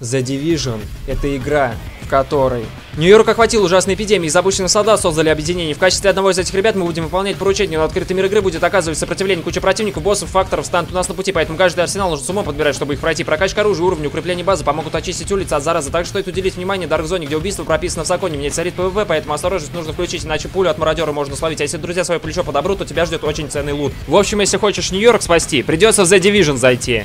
The Division – это игра, в которой Нью-Йорк охватил ужасной эпидемией, из обычных солдат создали объединение. В качестве одного из этих ребят мы будем выполнять поручение, но открытый мир игры будет оказывать сопротивление куче противников, боссов, факторов станут у нас на пути, поэтому каждый арсенал нужно с умом подбирать, чтобы их пройти. Прокачка оружия, уровни, укрепление базы помогут очистить улицы от заразы. Также стоит уделить внимание дарк-зоне, где убийство прописано в законе. Мне царит ПВП, поэтому осторожность нужно включить, иначе пулю от мародера можно словить. А если друзья свое плечо подобрут, то тебя ждет очень ценный лут. В общем, если хочешь Нью-Йорк спасти, придется в The Division зайти.